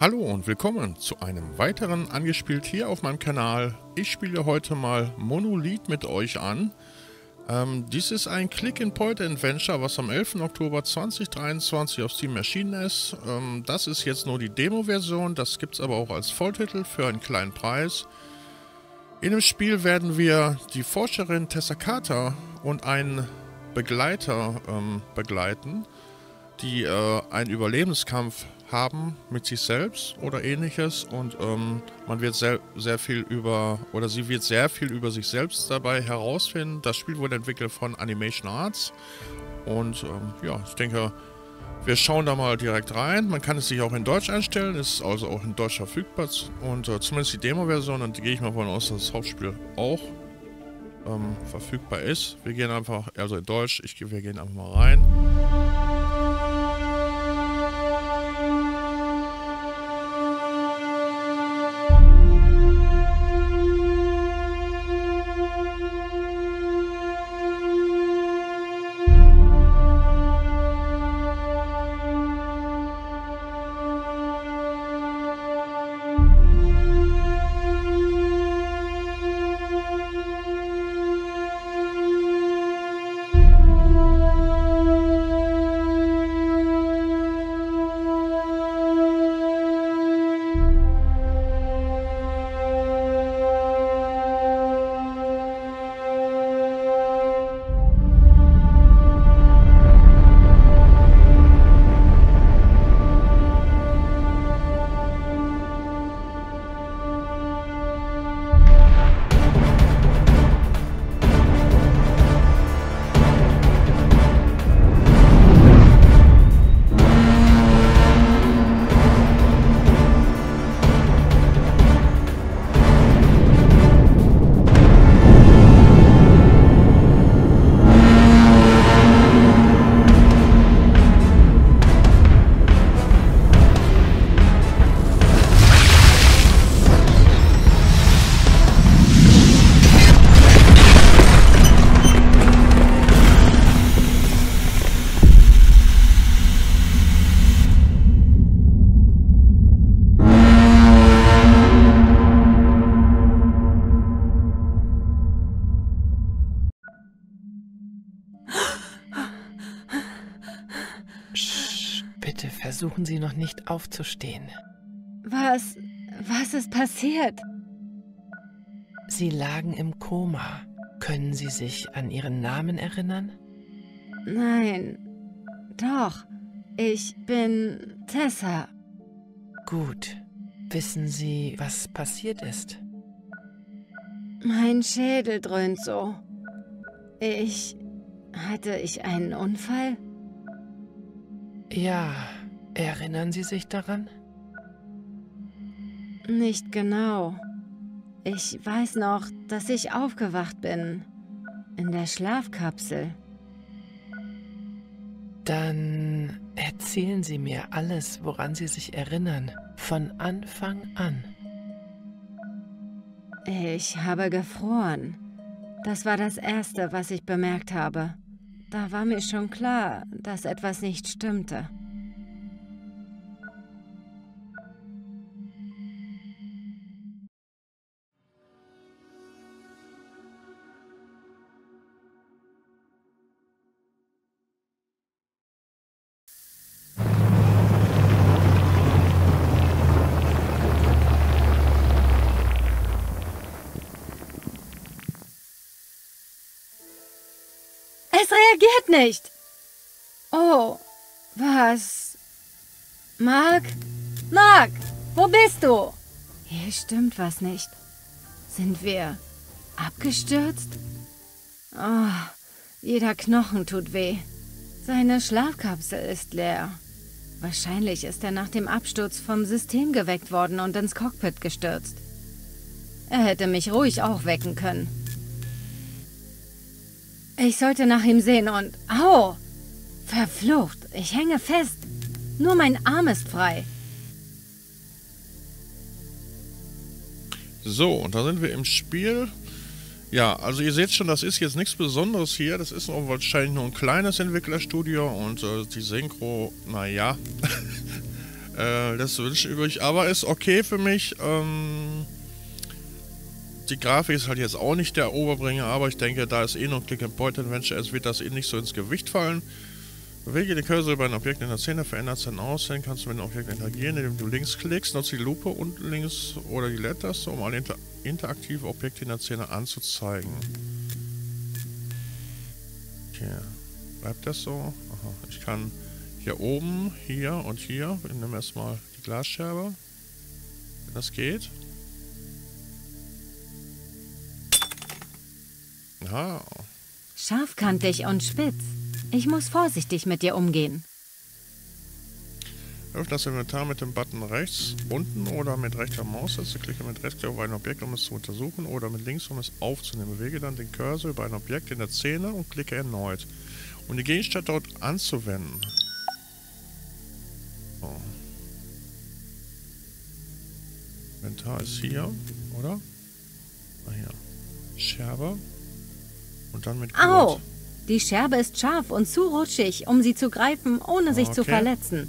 Hallo und willkommen zu einem weiteren Angespielt hier auf meinem Kanal. Ich spiele heute mal Monolith mit euch an. Dies ist ein Click-and-Point-Adventure, was am 11. Oktober 2023 auf Steam erschienen ist. Das ist jetzt nur die Demo-Version, das gibt es aber auch als Volltitel für einen kleinen Preis. In dem Spiel werden wir die Forscherin Tessa Carter und einen Begleiter begleiten, die einen Überlebenskampf haben mit sich selbst oder ähnliches, und man wird sie wird sehr viel über sich selbst dabei herausfinden. Das Spiel wurde entwickelt von Animation Arts und ja, ich denke, wir schauen da mal direkt rein. Man kann es sich auch in Deutsch einstellen, ist also auch in Deutsch verfügbar und zumindest die Demo-Version, und gehe ich mal davon aus, dass das Hauptspiel auch verfügbar ist. Wir gehen einfach, also in Deutsch, wir gehen einfach mal rein. Versuchen Sie noch nicht aufzustehen. Was ist passiert? Sie lagen im Koma. Können Sie sich an Ihren Namen erinnern? Nein, doch. Ich bin Tessa. Gut. Wissen Sie, was passiert ist? Mein Schädel dröhnt so. Hatte ich einen Unfall? Ja. Erinnern Sie sich daran? Nicht genau. Ich weiß noch, dass ich aufgewacht bin. In der Schlafkapsel. Dann erzählen Sie mir alles, woran Sie sich erinnern. Von Anfang an. Ich habe gefroren. Das war das Erste, was ich bemerkt habe. Da war mir schon klar, dass etwas nicht stimmte. Reagiert nicht. Oh, was? Mark? Mark, wo bist du? Hier stimmt was nicht. Sind wir abgestürzt? Oh, jeder Knochen tut weh. Seine Schlafkapsel ist leer. Wahrscheinlich ist er nach dem Absturz vom System geweckt worden und ins Cockpit gestürzt. Er hätte mich ruhig auch wecken können. Ich sollte nach ihm sehen und... Au! Verflucht, ich hänge fest. Nur mein Arm ist frei. So, und da sind wir im Spiel. Ja, also ihr seht schon, das ist jetzt nichts Besonderes hier. Das ist auch wahrscheinlich nur ein kleines Entwicklerstudio und die Synchro, naja. Das wünsche ich übrig, aber ist okay für mich. Die Grafik ist halt jetzt auch nicht der Oberbringer, aber ich denke, da es eh noch Click-and-Point-Adventure ist, wird das eh nicht so ins Gewicht fallen. Bewege den Cursor über ein Objekt in der Szene, verändert sein Aussehen, kannst du mit dem Objekt interagieren, indem du links klickst, nutzt die Lupe und links oder die Leertaste, um alle interaktive Objekte in der Szene anzuzeigen. Okay, bleibt das so? Aha, ich kann hier oben, hier und hier, ich nehme erstmal die Glasscherbe, wenn das geht. Ja. Scharfkantig und spitz. Ich muss vorsichtig mit dir umgehen. Öffne das Inventar mit dem Button rechts unten oder mit rechter Maustaste. Klicke mit rechter auf ein Objekt, um es zu untersuchen, oder mit links, um es aufzunehmen. Bewege dann den Cursor über ein Objekt in der Szene und klicke erneut, um die Gegenstände dort anzuwenden. So. Inventar ist hier, oder? Ah, hier. Scherbe. Und dann mit Gurt. Au! Die Scherbe ist scharf und zu rutschig, um sie zu greifen, ohne sich zu verletzen.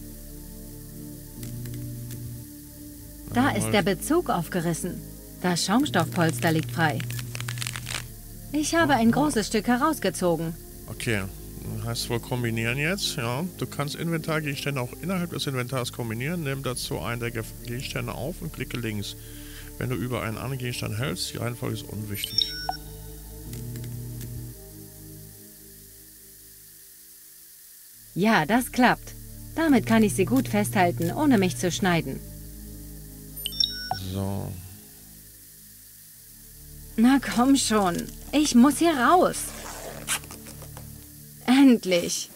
Da ist der Bezug aufgerissen. Das Schaumstoffpolster liegt frei. Ich habe ein großes Stück herausgezogen. Okay, heißt wohl kombinieren jetzt. Ja, du kannst Inventargegenstände auch innerhalb des Inventars kombinieren. Nimm dazu einen der Gegenstände auf und klicke links. Wenn du über einen anderen Gegenstand hältst, die Reihenfolge ist unwichtig. Ja, das klappt. Damit kann ich sie gut festhalten, ohne mich zu schneiden. So. Na komm schon. Ich muss hier raus. Endlich.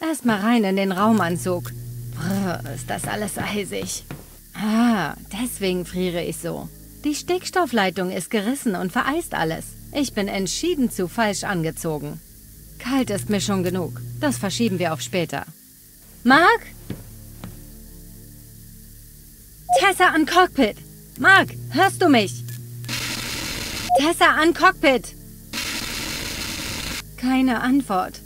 Erstmal rein in den Raumanzug. Brr, ist das alles eisig. Ah, deswegen friere ich so. Die Stickstoffleitung ist gerissen und vereist alles. Ich bin entschieden zu falsch angezogen. Kalt ist mir schon genug. Das verschieben wir auf später. Mark? Tessa an Cockpit! Mark, hörst du mich? Tessa an Cockpit! Keine Antwort.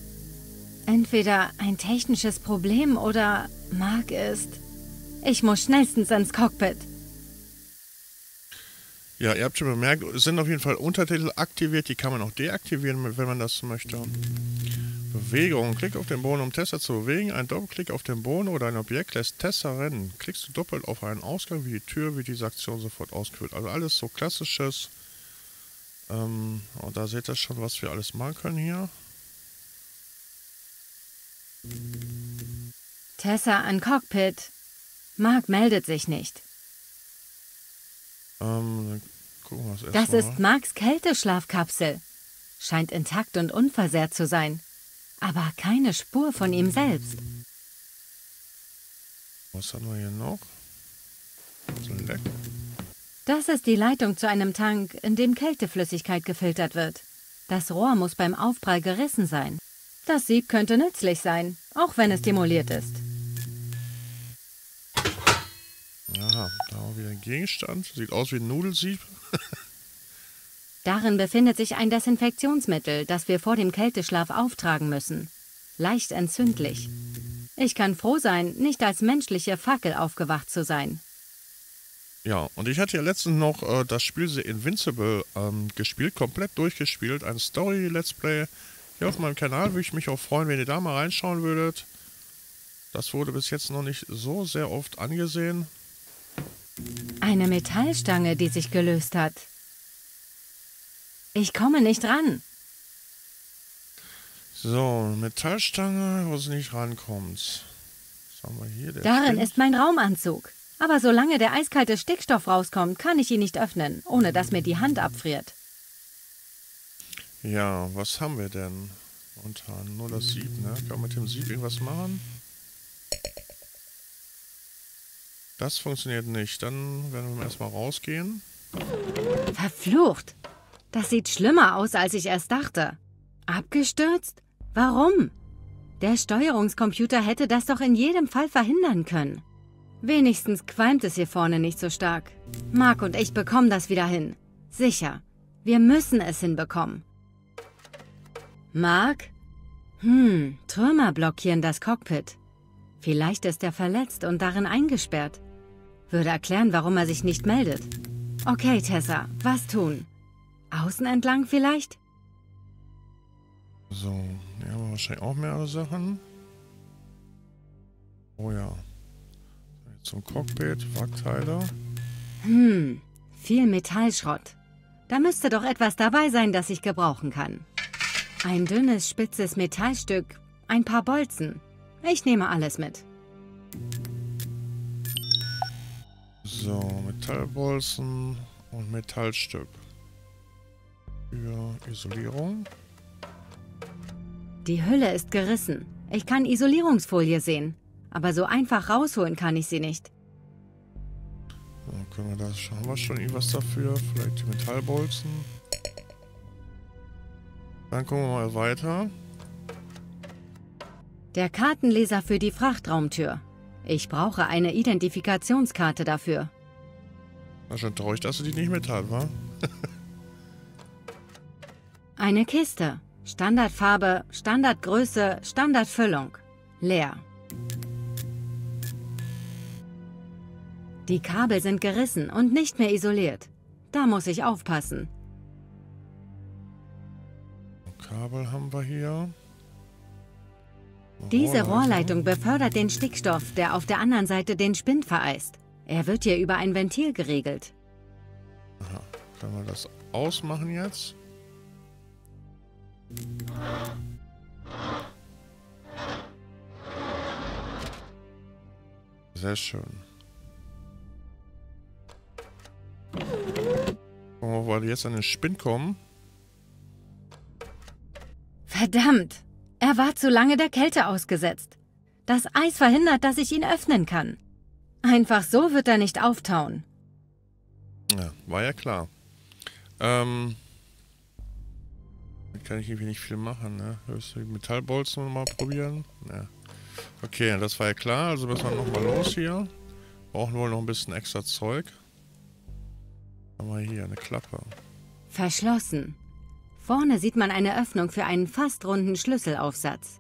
Entweder ein technisches Problem oder Mark ist... Ich muss schnellstens ins Cockpit. Ja, ihr habt schon bemerkt, es sind auf jeden Fall Untertitel aktiviert, die kann man auch deaktivieren, wenn man das möchte. Bewegung. Klick auf den Boden, um Tessa zu bewegen. Ein Doppelklick auf den Boden oder ein Objekt lässt Tessa rennen. Klickst du doppelt auf einen Ausgang, wie die Tür, wird diese Aktion sofort ausgeführt. Also alles so klassisches. Und da seht ihr schon, was wir alles machen können hier. Tessa an Cockpit. Mark meldet sich nicht. Dann gucken wir das erstmal. Das ist Marks Kälteschlafkapsel. Scheint intakt und unversehrt zu sein. Aber keine Spur von ihm selbst. Was haben wir hier noch? Select. Das ist die Leitung zu einem Tank, in dem Kälteflüssigkeit gefiltert wird. Das Rohr muss beim Aufprall gerissen sein. Das Sieb könnte nützlich sein, auch wenn es demoliert ist. Aha, da haben wir wieder einen Gegenstand. Sieht aus wie ein Nudelsieb. Darin befindet sich ein Desinfektionsmittel, das wir vor dem Kälteschlaf auftragen müssen. Leicht entzündlich. Ich kann froh sein, nicht als menschliche Fackel aufgewacht zu sein. Ja, und ich hatte ja letztens noch das Spiel The Invincible gespielt, komplett durchgespielt. Ein Story-Let's Play. Hier auf meinem Kanal würde ich mich auch freuen, wenn ihr da mal reinschauen würdet. Das wurde bis jetzt noch nicht so sehr oft angesehen. Eine Metallstange, die sich gelöst hat. Ich komme nicht ran. So, Metallstange, wo sie nicht rankommt. Was haben wir hier? Darin ist mein Raumanzug. Aber solange der eiskalte Stickstoff rauskommt, kann ich ihn nicht öffnen, ohne dass mir die Hand abfriert. Ja, was haben wir denn? Unter nur das Sieb, ne? Kann man mit dem Sieb irgendwas machen? Das funktioniert nicht. Dann werden wir erstmal rausgehen. Verflucht! Das sieht schlimmer aus, als ich erst dachte. Abgestürzt? Warum? Der Steuerungscomputer hätte das doch in jedem Fall verhindern können. Wenigstens qualmt es hier vorne nicht so stark. Mark und ich bekommen das wieder hin. Sicher. Wir müssen es hinbekommen. Mark? Trümmer blockieren das Cockpit. Vielleicht ist er verletzt und darin eingesperrt. Würde erklären, warum er sich nicht meldet. Okay, Tessa, was tun? Außen entlang vielleicht? So, ja, aber wahrscheinlich auch mehrere Sachen. Oh ja. Zum Cockpit, Wrackteile. Viel Metallschrott. Da müsste doch etwas dabei sein, das ich gebrauchen kann. Ein dünnes, spitzes Metallstück, ein paar Bolzen. Ich nehme alles mit. So, Metallbolzen und Metallstück. Für Isolierung. Die Hülle ist gerissen. Ich kann Isolierungsfolie sehen, aber so einfach rausholen kann ich sie nicht. Dann können wir das schauen. Haben wir schon irgendwas dafür? Vielleicht die Metallbolzen. Dann gucken wir mal weiter. Der Kartenleser für die Frachtraumtür. Ich brauche eine Identifikationskarte dafür. War schon traurig, dass du die nicht mit hast, wa? Eine Kiste. Standardfarbe, Standardgröße, Standardfüllung. Leer. Die Kabel sind gerissen und nicht mehr isoliert. Da muss ich aufpassen. Kabel haben wir hier. Diese Rohrleitung befördert den Stickstoff, der auf der anderen Seite den Spind vereist. Er wird hier über ein Ventil geregelt. Aha. Können wir das ausmachen jetzt? Sehr schön. Gucken wir, weil wir jetzt an den Spind kommen. Verdammt! Er war zu lange der Kälte ausgesetzt. Das Eis verhindert, dass ich ihn öffnen kann. Einfach so wird er nicht auftauen. Ja, war ja klar. Dann kann ich irgendwie nicht viel machen, ne? Höchstens die Metallbolzen mal probieren. Ja. Okay, das war ja klar. Also müssen wir nochmal los hier. Brauchen wohl noch ein bisschen extra Zeug. Haben wir hier eine Klappe. Verschlossen. Vorne sieht man eine Öffnung für einen fast runden Schlüsselaufsatz.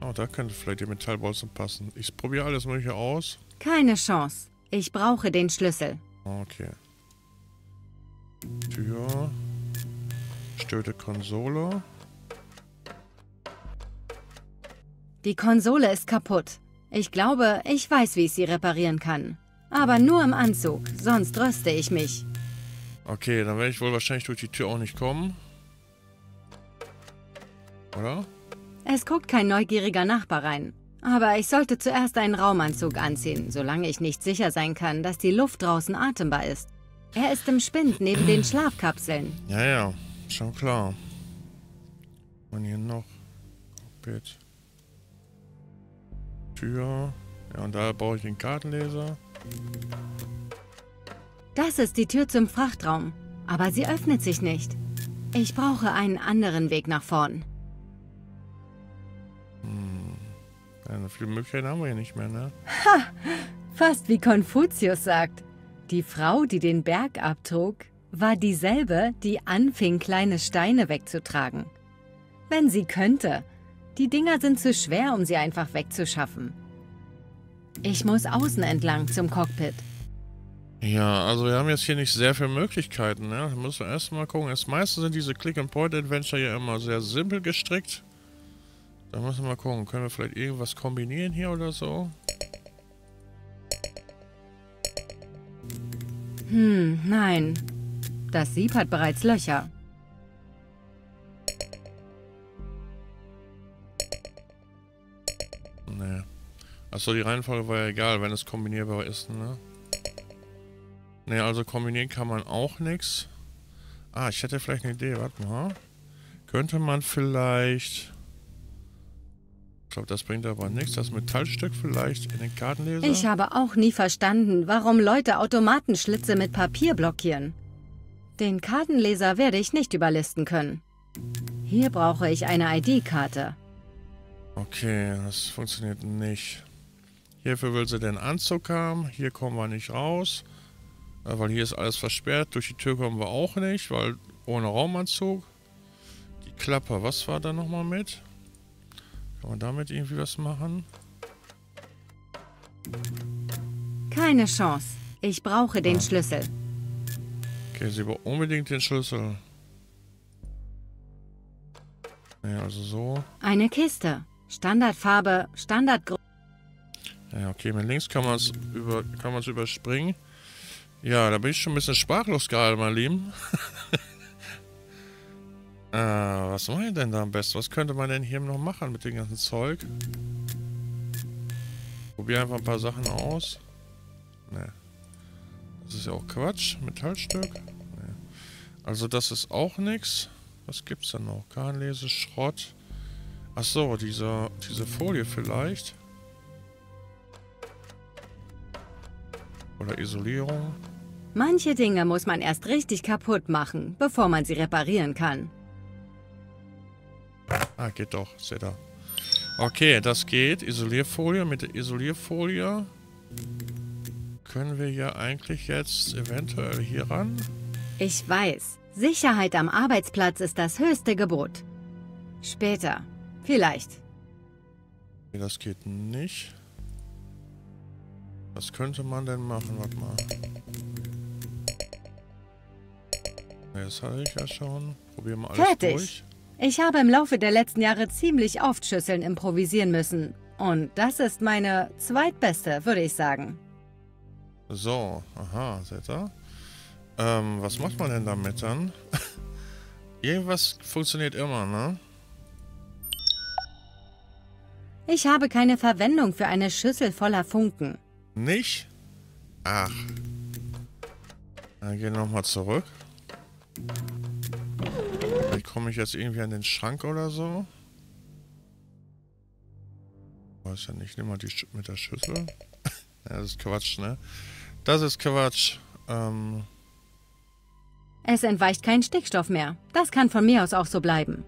Oh, da könnte vielleicht die Metallbolzen passen. Ich probiere alles Mögliche aus. Keine Chance. Ich brauche den Schlüssel. Okay. Tür. Stöte Konsole. Die Konsole ist kaputt. Ich glaube, ich weiß, wie ich sie reparieren kann. Aber nur im Anzug, sonst röste ich mich. Okay, dann werde ich wohl wahrscheinlich durch die Tür auch nicht kommen. Oder? Es guckt kein neugieriger Nachbar rein. Aber ich sollte zuerst einen Raumanzug anziehen, solange ich nicht sicher sein kann, dass die Luft draußen atembar ist. Er ist im Spind neben den Schlafkapseln. Ja, ja, schon klar. Und hier noch. Cockpit. Tür. Ja, und da brauche ich den Kartenleser. Das ist die Tür zum Frachtraum, aber sie öffnet sich nicht. Ich brauche einen anderen Weg nach vorn. Ja, viele Möglichkeiten haben wir hier nicht mehr, ne? Ha! Fast wie Konfuzius sagt. Die Frau, die den Berg abtrug, war dieselbe, die anfing, kleine Steine wegzutragen. Wenn sie könnte. Die Dinger sind zu schwer, um sie einfach wegzuschaffen. Ich muss außen entlang zum Cockpit. Ja, also wir haben jetzt hier nicht sehr viele Möglichkeiten, ne? Da müssen wir erstmal gucken. Meistens sind diese Click-and-Point-Adventure ja immer sehr simpel gestrickt. Da müssen wir mal gucken. Können wir vielleicht irgendwas kombinieren hier oder so? Nein. Das Sieb hat bereits Löcher. Nee. Achso, die Reihenfolge war ja egal, wenn es kombinierbar ist, ne? Ne, also kombinieren kann man auch nichts. Ah, ich hätte vielleicht eine Idee. Warte mal. Könnte man vielleicht... Ich glaube, das bringt aber nichts. Das Metallstück vielleicht in den Kartenleser. Ich habe auch nie verstanden, warum Leute Automatenschlitze mit Papier blockieren. Den Kartenleser werde ich nicht überlisten können. Hier brauche ich eine ID-Karte. Okay, das funktioniert nicht. Hierfür will sie den Anzug haben. Hier kommen wir nicht raus. Weil hier ist alles versperrt. Durch die Tür kommen wir auch nicht, weil ohne Raumanzug. Die Klappe, was war da nochmal mit? Kann man damit irgendwie was machen? Keine Chance. Ich brauche den Schlüssel. Okay, sie braucht unbedingt den Schlüssel. Ja, also so. Eine Kiste. Standardfarbe, Standardgröße. Ja, okay, mit links kann man es überspringen. Ja, da bin ich schon ein bisschen sprachlos gerade, mein Lieben. Was mache ich denn da am besten? Was könnte man denn hier noch machen mit dem ganzen Zeug? Probier einfach ein paar Sachen aus. Ne. Das ist ja auch Quatsch. Metallstück. Nee. Also das ist auch nichts. Was gibt's denn noch? Garnlese, Schrott. Achso, diese Folie vielleicht. Oder Isolierung. Manche Dinge muss man erst richtig kaputt machen, bevor man sie reparieren kann. Ah, geht doch. Seht ihr. Okay, das geht. Isolierfolie. Mit der Isolierfolie können wir ja eigentlich jetzt eventuell hier ran. Ich weiß. Sicherheit am Arbeitsplatz ist das höchste Gebot. Später. Vielleicht. Okay, das geht nicht. Was könnte man denn machen? Warte mal. Ne, das hatte ich ja schon. Probieren wir alles Fertig. Durch. Ich habe im Laufe der letzten Jahre ziemlich oft Schüsseln improvisieren müssen. Und das ist meine zweitbeste, würde ich sagen. So, aha, seht ihr? Was macht man denn damit dann? Irgendwas funktioniert immer, ne? Ich habe keine Verwendung für eine Schüssel voller Funken. Nicht? Ach. Dann gehen wir nochmal zurück. Vielleicht komme ich jetzt irgendwie an den Schrank oder so. Ich weiß ja nicht, nimm mal die mit der Schüssel. Das ist Quatsch, ne? Das ist Quatsch. Es entweicht kein Stickstoff mehr. Das kann von mir aus auch so bleiben.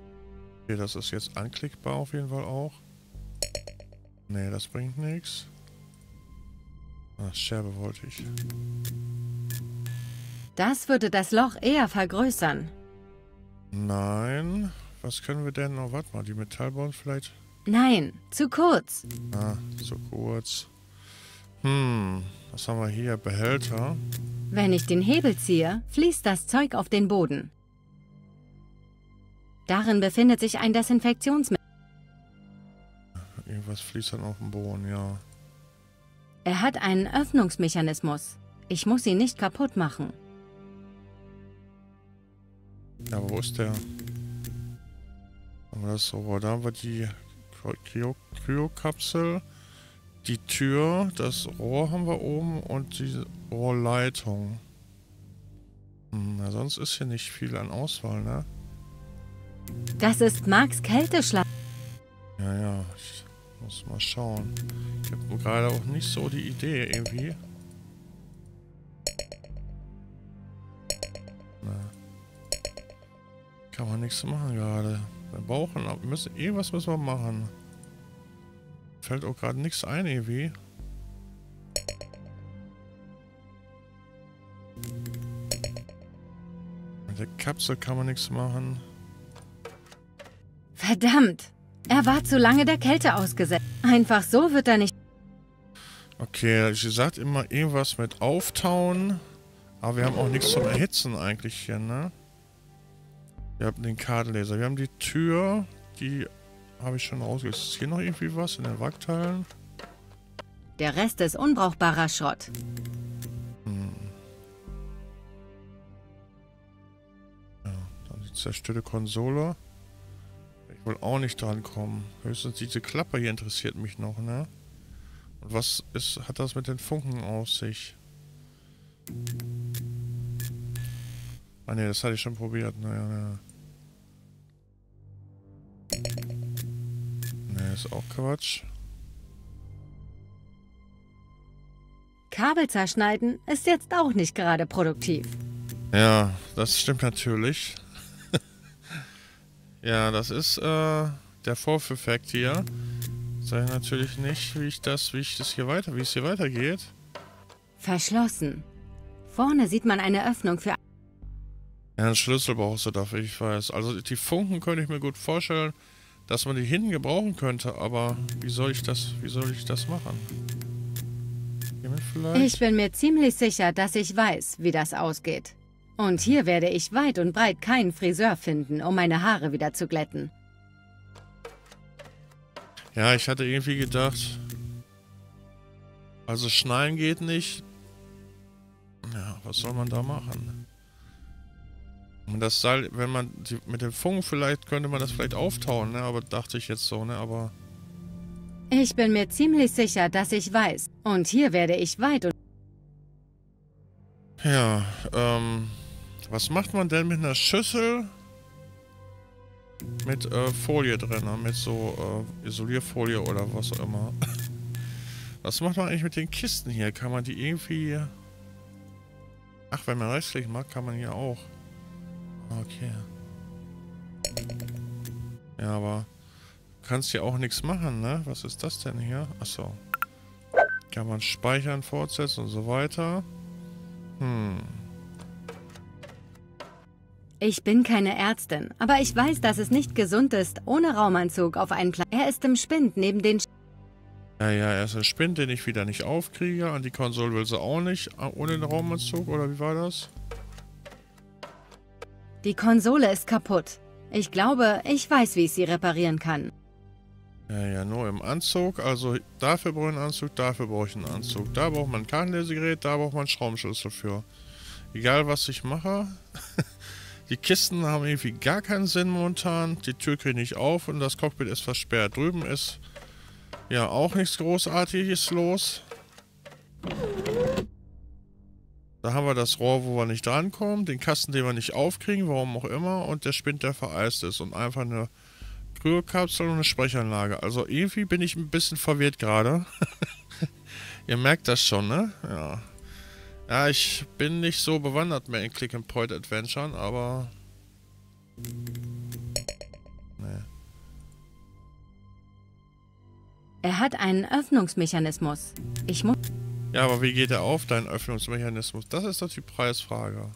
Okay, das ist jetzt anklickbar auf jeden Fall auch. Ne, das bringt nichts. Ach, Scherbe wollte ich. Das würde das Loch eher vergrößern. Nein. Was können wir denn noch? Warte mal, die Metallbahn vielleicht? Nein, zu kurz. Ah, zu kurz. Was haben wir hier? Behälter. Wenn ich den Hebel ziehe, fließt das Zeug auf den Boden. Darin befindet sich ein Desinfektionsmittel. Irgendwas fließt dann auf den Boden, ja. Er hat einen Öffnungsmechanismus. Ich muss ihn nicht kaputt machen. Aber wo ist der? Da haben wir die Kryokapsel. Die Tür, das Rohr haben wir oben und die Rohrleitung. Na, sonst ist hier nicht viel an Auswahl, ne? Das ist Marks Kälteschlag. Ja, ich muss mal schauen. Ich habe gerade auch nicht so die Idee irgendwie. Na. Kann man nichts machen gerade. Wir brauchen, irgendwas müssen wir machen. Fällt auch gerade nichts ein, irgendwie. Mit der Kapsel kann man nichts machen. Verdammt! Er war zu lange der Kälte ausgesetzt. Einfach so wird er nicht... Okay, sie sagt immer irgendwas mit auftauen. Aber wir haben auch nichts zum Erhitzen eigentlich hier, ne? Wir haben den Kartenleser. Wir haben die Tür, die... Habe ich schon rausgelöst. Ist hier noch irgendwie was in den Wackteilen? Der Rest ist unbrauchbarer Schrott. Ja, dann die zerstörte Konsole. Ich will auch nicht dran kommen. Höchstens diese Klappe hier interessiert mich noch, ne? Und was ist, hat das mit den Funken auf sich? Ah ne, das hatte ich schon probiert. Naja, ne. Ist auch Quatsch. Kabel zerschneiden ist jetzt auch nicht gerade produktiv. Ja, das stimmt natürlich. Ja, das ist der Vorführeffekt hier. Sag ich natürlich nicht, wie es hier weitergeht. Verschlossen. Vorne sieht man eine Öffnung für... Ja, einen Schlüssel brauchst du dafür, ich weiß. Also die Funken könnte ich mir gut vorstellen. dass man die hinten gebrauchen könnte, aber wie soll ich das machen? Ich bin mir ziemlich sicher, dass ich weiß, wie das ausgeht. Und hier werde ich weit und breit keinen Friseur finden, um meine Haare wieder zu glätten. Ja, ich hatte irgendwie gedacht, also schneiden geht nicht. Ja, was soll man da machen? Und das Seil, wenn man mit dem Funk vielleicht, könnte man das vielleicht auftauen, ne? Aber dachte ich jetzt so, ne? Aber ich bin mir ziemlich sicher, dass ich weiß. Und hier werde ich weit und... Ja, was macht man denn mit einer Schüssel mit Folie drin, ne? Mit so Isolierfolie oder was auch immer. Was macht man eigentlich mit den Kisten hier? Kann man die irgendwie... Ach, wenn man rechtsklick macht, kann man hier auch. Okay. Ja, aber... kannst ja auch nichts machen, ne? Was ist das denn hier? Achso. Kann man speichern, fortsetzen und so weiter. Ich bin keine Ärztin, aber ich weiß, dass es nicht gesund ist, ohne Raumanzug auf einen Plan. Er ist im Spind neben den... Ja, er ist im Spind, den ich wieder nicht aufkriege. Und die Konsole will sie auch nicht, ohne den Raumanzug, oder wie war das? Die Konsole ist kaputt. Ich glaube, ich weiß, wie ich sie reparieren kann. Ja, nur im Anzug. Also dafür brauche ich einen Anzug, dafür brauche ich einen Anzug. Da braucht man ein Kartenlesegerät, da braucht man einen Schraubenschlüssel für. Egal, was ich mache. Die Kisten haben irgendwie gar keinen Sinn momentan. Die Tür kriege ich nicht auf und das Cockpit ist versperrt. Drüben ist ja auch nichts Großartiges los. Da haben wir das Rohr, wo wir nicht drankommen. Den Kasten, den wir nicht aufkriegen, warum auch immer. Und der Spind, der vereist ist. Und einfach eine... Kryokapsel und eine Sprechanlage. Also irgendwie bin ich ein bisschen verwirrt gerade. Ihr merkt das schon, ne? Ja. Ja, ich bin nicht so bewandert mehr in Click-and-Point-Adventuren, aber... Nee. Er hat einen Öffnungsmechanismus. Ich muss... Ja, aber wie geht er auf, dein Öffnungsmechanismus? Das ist doch die Preisfrage.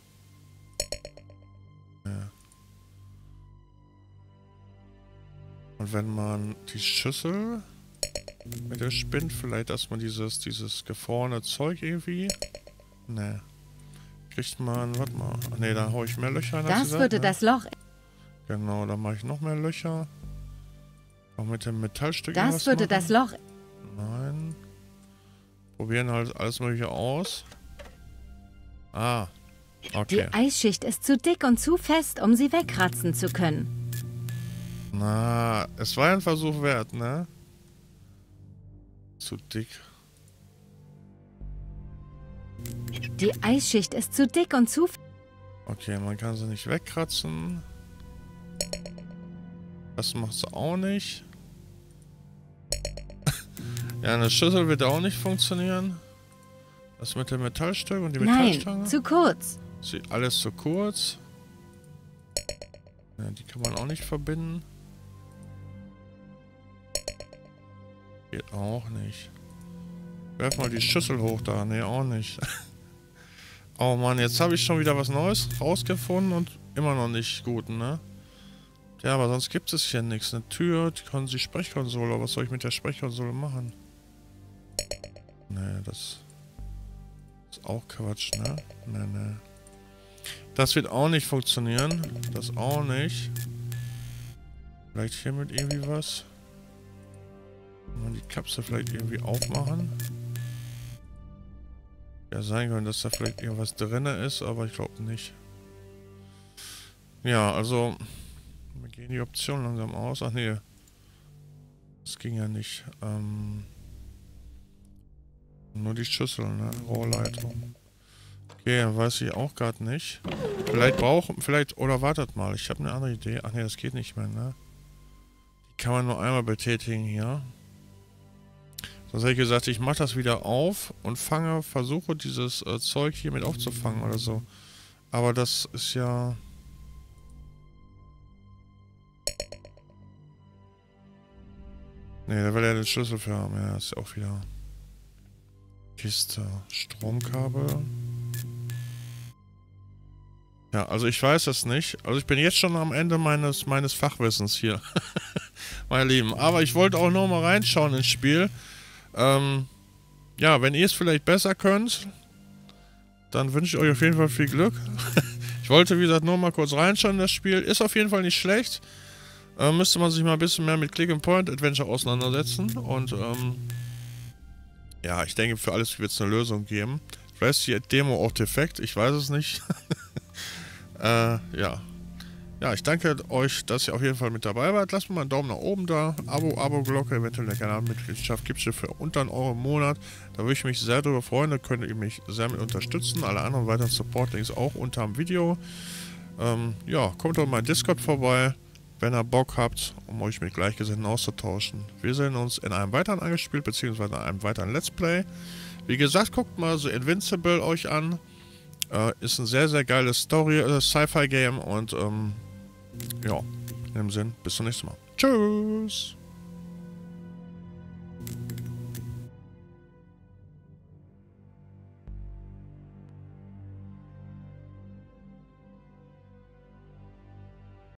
Ja. Und wenn man die Schüssel mit der Spind, vielleicht, dass man dieses gefrorene Zeug irgendwie... Ne. Kriegt man... Warte mal. Ne, da hau ich mehr Löcher rein. Das würde das Loch... Genau, da mache ich noch mehr Löcher. Auch mit dem Metallstück. Das würde das Loch... Nein. Probieren halt alles mögliche aus. Ah. Okay. Die Eisschicht ist zu dick und zu fest, um sie wegkratzen zu können. Na, es war ein Versuch wert, ne? Zu dick. Die Eisschicht ist zu dick und zu... Okay, man kann sie nicht wegkratzen. Das macht sie auch nicht. Ja, eine Schüssel wird auch nicht funktionieren. Das mit dem Metallstück und die Metallstange. Nein, zu kurz. Sieht alles zu kurz. Ja, die kann man auch nicht verbinden. Geht auch nicht. Werf mal die Schüssel hoch da. Ne, auch nicht. Oh Mann, jetzt habe ich schon wieder was Neues rausgefunden und immer noch nicht gut, ne? Ja, aber sonst gibt es hier nichts. Eine Tür, die Sprechkonsole. Was soll ich mit der Sprechkonsole machen? Ne, das ist auch Quatsch, ne? Ne. Das wird auch nicht funktionieren. Das auch nicht. Vielleicht hiermit irgendwie was. Und die Kapsel vielleicht irgendwie aufmachen. Ja, sein können, dass da vielleicht irgendwas drin ist, aber ich glaube nicht. Ja, also... Wir gehen die Option langsam aus. Ach nee. Das ging ja nicht. Nur die Schüssel, ne? Rohrleitung. Okay, dann weiß ich auch gerade nicht. Vielleicht, oder wartet mal. Ich habe eine andere Idee. Ach nee, das geht nicht mehr, ne? Die kann man nur einmal betätigen hier. Sonst hätte ich gesagt, ich mache das wieder auf und versuche dieses Zeug hier mit aufzufangen oder so. Aber das ist ja... Ne, da will er den Schlüssel für haben. Ja, ist auch wieder... Kiste, Stromkabel... Ja, also ich weiß es nicht. Also ich bin jetzt schon am Ende meines Fachwissens hier. meine Lieben. Aber ich wollte auch noch mal reinschauen ins Spiel. Ja, wenn ihr es vielleicht besser könnt, dann wünsche ich euch auf jeden Fall viel Glück. Ich wollte, wie gesagt, nur mal kurz reinschauen in das Spiel. Ist auf jeden Fall nicht schlecht. Müsste man sich mal ein bisschen mehr mit Click-and-Point-Adventure auseinandersetzen. Und ja, ich denke, für alles wird es eine Lösung geben. Vielleicht ist die Demo auch defekt, ich weiß es nicht. Ja. Ja, ich danke euch, dass ihr auf jeden Fall mit dabei wart. Lasst mir mal einen Daumen nach oben da. Abo-Glocke, eventuell eine Kanalmitgliedschaft gibt es für unter einen Euro im Monat. Da würde ich mich sehr drüber freuen. Da könnt ihr mich sehr mit unterstützen. Alle anderen weiteren Support-Links auch unter dem Video. Ja, kommt doch mal in Discord vorbei, wenn ihr Bock habt, um euch mit Gleichgesinnten auszutauschen. Wir sehen uns in einem weiteren Angespielt, beziehungsweise in einem weiteren Let's Play. Wie gesagt, guckt mal so Invincible euch an. Ist ein sehr, sehr geiles Story-Sci-Fi-Game und ja, in dem Sinn, bis zum nächsten Mal. Tschüss!